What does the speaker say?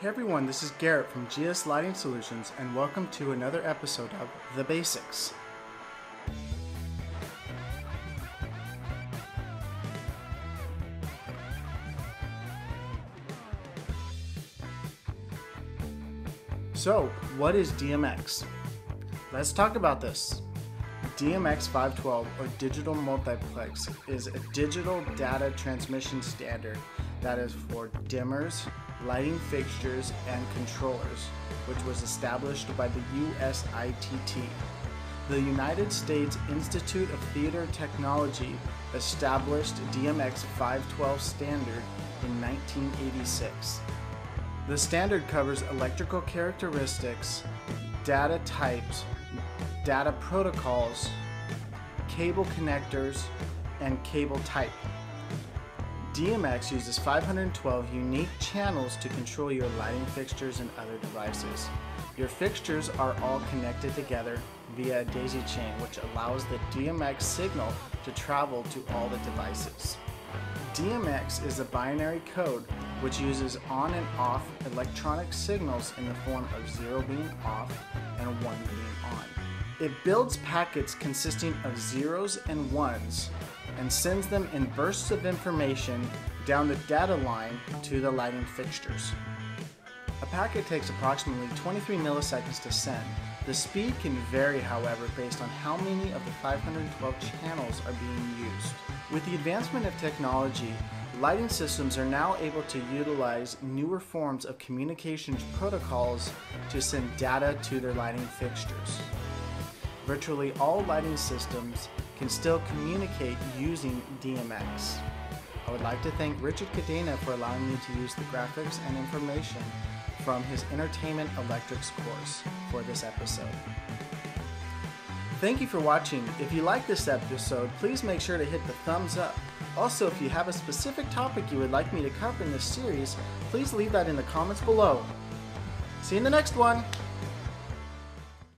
Hey everyone, this is Garrett from GS Lighting Solutions and welcome to another episode of The Basics. So, what is DMX? Let's talk about this. DMX 512, or Digital Multiplex, is a digital data transmission standard that is for dimmers, lighting fixtures, and controllers, which was established by the USITT. The United States Institute of Theater Technology established DMX 512 standard in 1986. The standard covers electrical characteristics, data types, data protocols, cable connectors, and cable type. DMX uses 512 unique channels to control your lighting fixtures and other devices. Your fixtures are all connected together via a daisy chain, which allows the DMX signal to travel to all the devices. DMX is a binary code which uses on and off electronic signals in the form of 0 being off and 1 being on. It builds packets consisting of zeros and ones and sends them in bursts of information down the data line to the lighting fixtures. A packet takes approximately 23 milliseconds to send. The speed can vary, however, based on how many of the 512 channels are being used. With the advancement of technology, lighting systems are now able to utilize newer forms of communications protocols to send data to their lighting fixtures. Virtually all lighting systems can still communicate using DMX. I would like to thank Richard Cadena for allowing me to use the graphics and information from his Entertainment Electrics course for this episode. Thank you for watching. If you like this episode, please make sure to hit the thumbs up. Also, if you have a specific topic you would like me to cover in this series, please leave that in the comments below. See you in the next one!